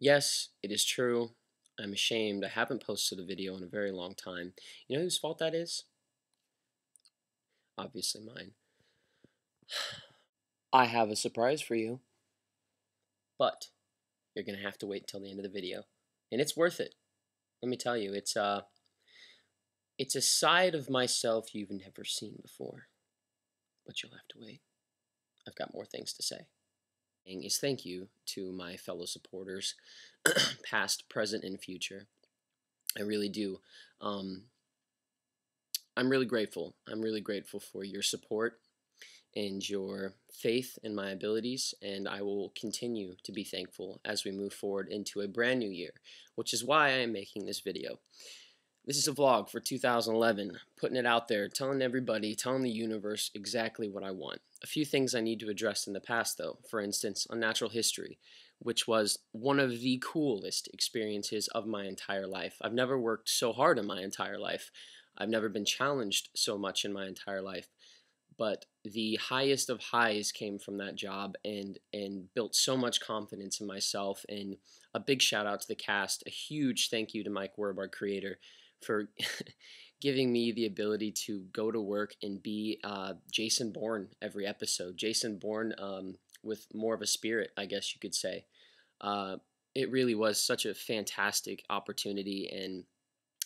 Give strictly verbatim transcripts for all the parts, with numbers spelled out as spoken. Yes, it is true. I'm ashamed. I haven't posted a video in a very long time. You know whose fault that is? Obviously mine. I have a surprise for you. But you're going to have to wait until the end of the video. And it's worth it. Let me tell you, it's, uh, it's a side of myself you've never seen before. But you'll have to wait. I've got more things to say. Is thank you to my fellow supporters, past, present, and future. I really do. Um, I'm really grateful. I'm really grateful for your support and your faith in my abilities, and I will continue to be thankful as we move forward into a brand new year, which is why I am making this video. This is a vlog for two thousand eleven, putting it out there, telling everybody, telling the universe exactly what I want. A few things I need to address in the past, though. For instance, Unnatural History, which was one of the coolest experiences of my entire life. I've never worked so hard in my entire life. I've never been challenged so much in my entire life. But the highest of highs came from that job, and and built so much confidence in myself. And a big shout out to the cast. A huge thank you to Mike Werb, our creator, for giving me the ability to go to work and be uh, Jason Bourne every episode. Jason Bourne um, with more of a spirit, I guess you could say. Uh, it really was such a fantastic opportunity, and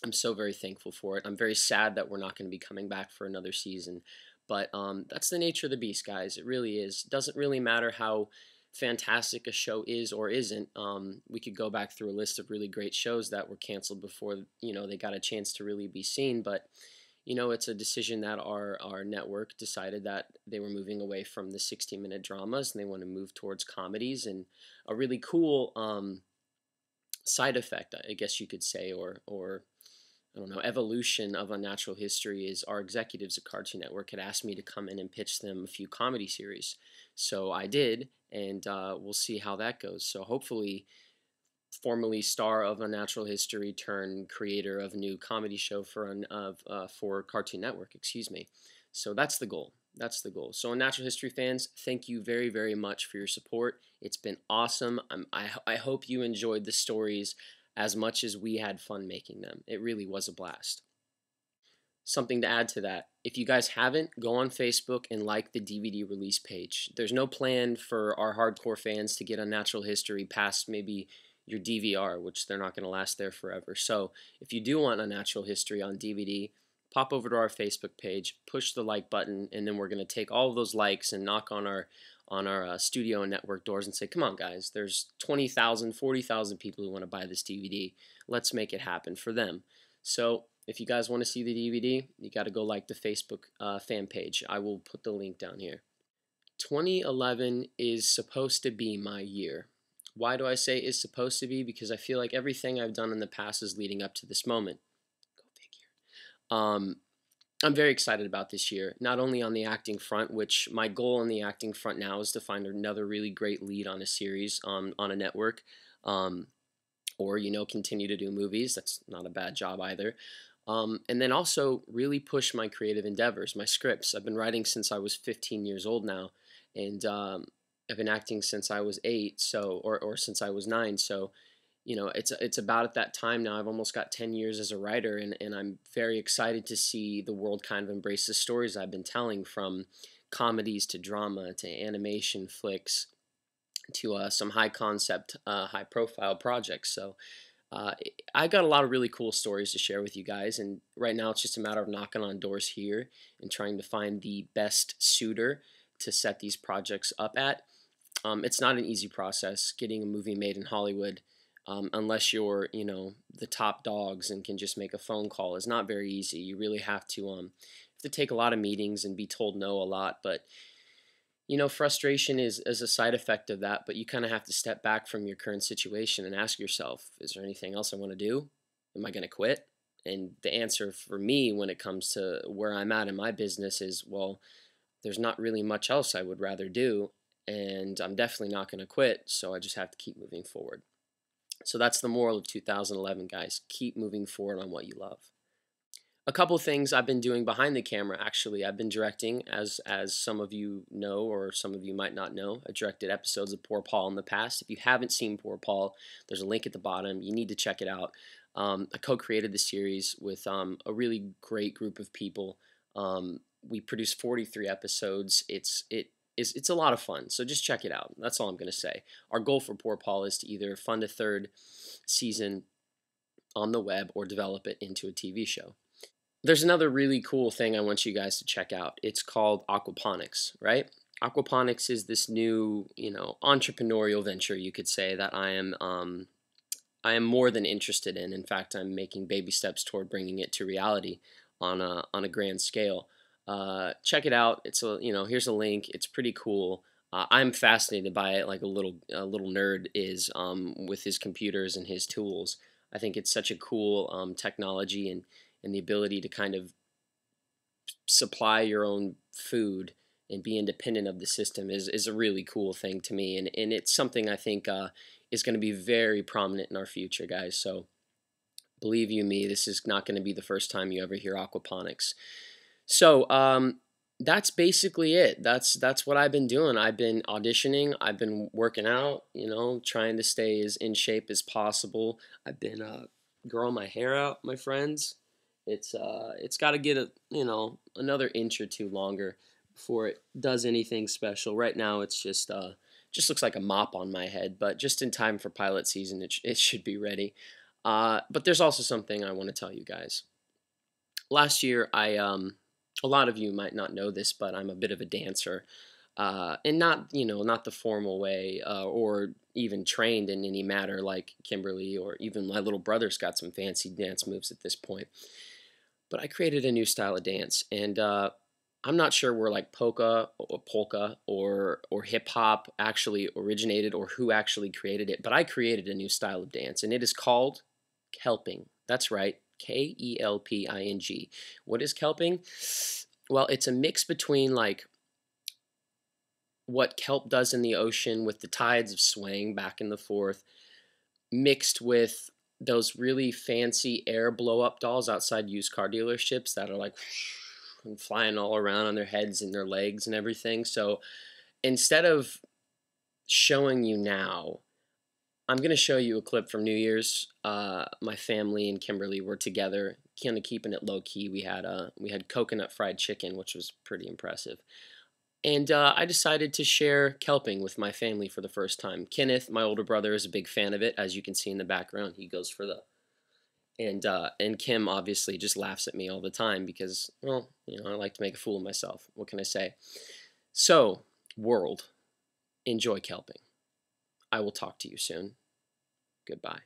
I'm so very thankful for it. I'm very sad that we're not going to be coming back for another season, but um, that's the nature of the beast, guys. It really is. Doesn't really matter how fantastic a show is or isn't. Um, we could go back through a list of really great shows that were canceled before, you know, they got a chance to really be seen. But, you know, it's a decision that our, our network decided that they were moving away from the sixty minute dramas, and they want to move towards comedies. And a really cool um, side effect, I guess you could say, or, or I don't know, evolution of Unnatural History is our executives at Cartoon Network had asked me to come in and pitch them a few comedy series. So I did, and uh, we'll see how that goes. So hopefully, formerly star of Unnatural History turned creator of new comedy show for, un, of, uh, for Cartoon Network, excuse me. So that's the goal. That's the goal. So Unnatural History fans, thank you very, very much for your support. It's been awesome. I'm, I, I hope you enjoyed the stories as much as we had fun making them. It really was a blast. Something to add to that, if you guys haven't, go on Facebook and like the D V D release page. There's no plan for our hardcore fans to get Unnatural History past maybe your D V R, which they're not going to last there forever. So if you do want Unnatural History on D V D, pop over to our Facebook page, push the like button, and then we're going to take all of those likes and knock on our on our uh, studio and network doors and say, come on, guys, there's twenty thousand, forty thousand people who want to buy this D V D. Let's make it happen for them. So if you guys want to see the D V D, you got to go like the Facebook uh, fan page. I will put the link down here. twenty eleven is supposed to be my year. Why do I say is supposed to be? Because I feel like everything I've done in the past is leading up to this moment. Go figure. Um... I'm very excited about this year, not only on the acting front, which my goal on the acting front now is to find another really great lead on a series, um, on a network, um, or, you know, continue to do movies. That's not a bad job either. Um, and then also really push my creative endeavors, my scripts. I've been writing since I was fifteen years old now, and um, I've been acting since I was eight, so or, or since I was nine, so... You know, it's it's about at that time now. I've almost got ten years as a writer, and, and I'm very excited to see the world kind of embrace the stories I've been telling, from comedies to drama to animation flicks to uh, some high-concept, uh, high-profile projects. So uh, I got a lot of really cool stories to share with you guys, and right now it's just a matter of knocking on doors here and trying to find the best suitor to set these projects up at. Um, it's not an easy process getting a movie made in Hollywood. Um, unless you're, you know, the top dogs and can just make a phone call, is not very easy. You really have to um have to take a lot of meetings and be told no a lot. But you know, frustration is is a side effect of that. But you kind of have to step back from your current situation and ask yourself, is there anything else I want to do? Am I going to quit? And the answer for me when it comes to where I'm at in my business is, well, there's not really much else I would rather do, and I'm definitely not going to quit. So I just have to keep moving forward. So that's the moral of two thousand eleven, guys. Keep moving forward on what you love. a couple things I've been doing behind the camera, actually. I've been directing, as as some of you know, or some of you might not know. I directed episodes of Poor Paul in the past. If you haven't seen Poor Paul, there's a link at the bottom. You need to check it out. Um, I co-created the series with um, a really great group of people. Um, we produced forty-three episodes. It's it is it's a lot of fun. So just check it out. That's all I'm going to say. Our goal for Poor Paul is to either fund a third season on the web or develop it into a T V show. There's another really cool thing I want you guys to check out. It's called aquaponics, right? Aquaponics is this new, you know, entrepreneurial venture, you could say, that I am um, I am more than interested in. In fact, I'm making baby steps toward bringing it to reality on a on a grand scale. Uh, check it out. It's a you know here's a link. It's pretty cool. Uh, I'm fascinated by it, like a little a little nerd is um, with his computers and his tools. I think it's such a cool um, technology and and the ability to kind of supply your own food and be independent of the system is is a really cool thing to me, and and it's something I think uh, is going to be very prominent in our future, guys. So believe you me, this is not going to be the first time you ever hear aquaponics. So um, that's basically it. That's that's what I've been doing. I've been auditioning. I've been working out. You know, trying to stay as in shape as possible. I've been uh, growing my hair out, my friends. It's uh, it's got to get a you know another inch or two longer before it does anything special. Right now, it's just uh, just looks like a mop on my head. But just in time for pilot season, it sh it should be ready. Uh, but there's also something I want to tell you guys. Last year, I um, a lot of you might not know this, but I'm a bit of a dancer, uh, and not you know not the formal way uh, or even trained in any matter like Kimberly or even my little brother's got some fancy dance moves at this point. But I created a new style of dance, and uh, I'm not sure where like polka or polka or or hip hop actually originated or who actually created it. But I created a new style of dance, and it is called Kelping. That's right, K E L P I N G. What is Kelping? Well, it's a mix between like what kelp does in the ocean with the tides of swaying back and forth, mixed with those really fancy air blow-up dolls outside used car dealerships that are like and flying all around on their heads and their legs and everything. So instead of showing you now, I'm going to show you a clip from New Year's. Uh, my family and Kimberly were together, kind of keeping it low-key. We had uh, we had coconut fried chicken, which was pretty impressive. And uh, I decided to share Kelping with my family for the first time. Kenneth, my older brother, is a big fan of it, as you can see in the background. He goes for the... And uh, and Kim, obviously, just laughs at me all the time because, well, you know, I like to make a fool of myself. What can I say? So, world, enjoy Kelping. I will talk to you soon. Goodbye.